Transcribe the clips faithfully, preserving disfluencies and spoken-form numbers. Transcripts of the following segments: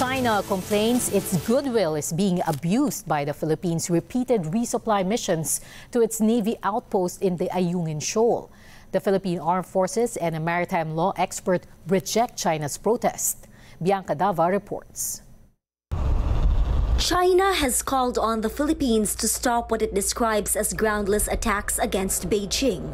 China complains its goodwill is being abused by the Philippines' repeated resupply missions to its Navy outpost in the Ayungin Shoal. The Philippine Armed Forces and a maritime law expert reject China's protest. Bianca Dava reports. China has called on the Philippines to stop what it describes as groundless attacks against Beijing.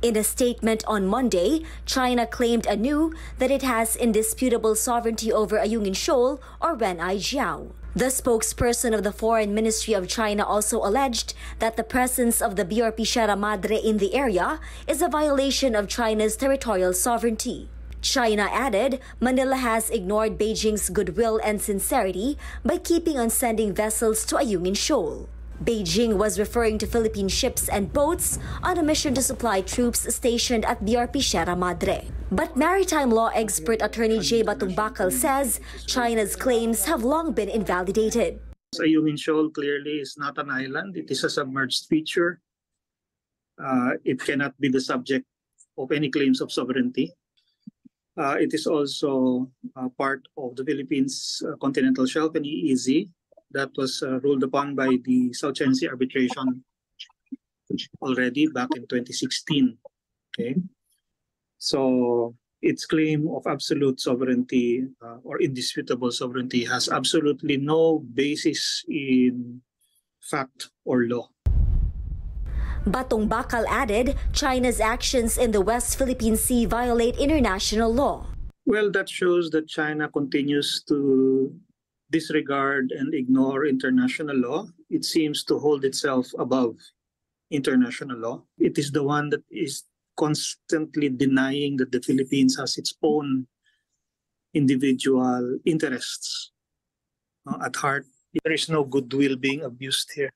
In a statement on Monday, China claimed anew that it has indisputable sovereignty over Ayungin Shoal or Ren'ai Jiao. The spokesperson of the Foreign Ministry of China also alleged that the presence of the B R P Sierra Madre in the area is a violation of China's territorial sovereignty. China added Manila has ignored Beijing's goodwill and sincerity by keeping on sending vessels to Ayungin Shoal. Beijing was referring to Philippine ships and boats on a mission to supply troops stationed at B R P Sierra Madre. But maritime law expert attorney Jay Batongbacal says China's claims have long been invalidated. Ayungin Shoal clearly is not an island. It is a submerged feature. Uh, it cannot be the subject of any claims of sovereignty. Uh, it is also uh, part of the Philippines' uh, continental shelf and E E Z. That was uh, ruled upon by the South China Sea arbitration already back in twenty sixteen. Okay, so its claim of absolute sovereignty uh, or indisputable sovereignty has absolutely no basis in fact or law. Batongbacal added China's actions in the West Philippine Sea violate international law. Well, that shows that China continues to disregard and ignore international law. It seems to hold itself above international law. It is the one that is constantly denying that the Philippines has its own individual interests uh, at heart. There is no goodwill being abused here.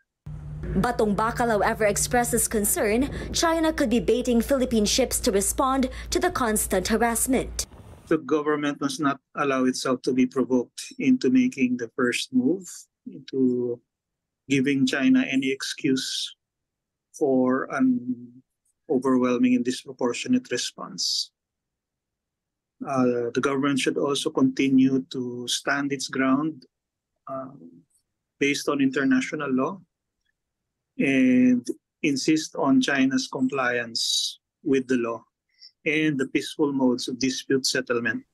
Batongbacal, however, expresses concern China could be baiting Philippine ships to respond to the constant harassment. The government must not allow itself to be provoked into making the first move, into giving China any excuse for an overwhelming and disproportionate response. Uh, the government should also continue to stand its ground uh, based on international law and insist on China's compliance with the law and the peaceful modes of dispute settlement.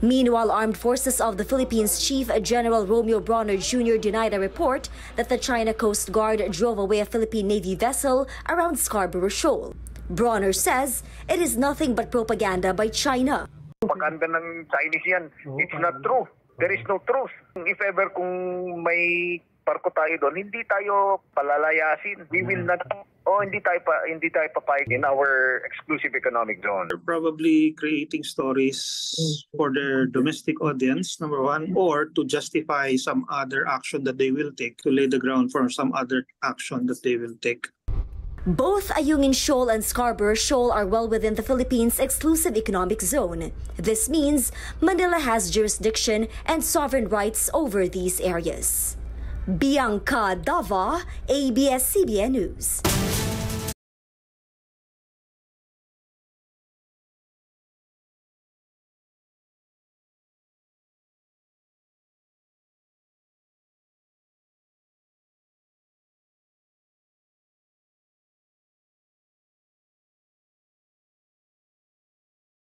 Meanwhile, Armed Forces of the Philippines Chief General Romeo Brawner Junior denied a report that the China Coast Guard drove away a Philippine Navy vessel around Scarborough Shoal. Brawner says it is nothing but propaganda by China. Propaganda ng Chinese yan. It's not true. There is no truth. If ever kung may parko tayo doon, hindi tayo palalayasin. We will not... Oh, hindi tayo pa, hindi tayo papayag in our exclusive economic zone. They're probably creating stories for their domestic audience, number one, or to justify some other action that they will take, to lay the ground for some other action that they will take. Both Ayungin Shoal and Scarborough Shoal are well within the Philippines' exclusive economic zone. This means Manila has jurisdiction and sovereign rights over these areas. Bianca Dava, A B S C B N News.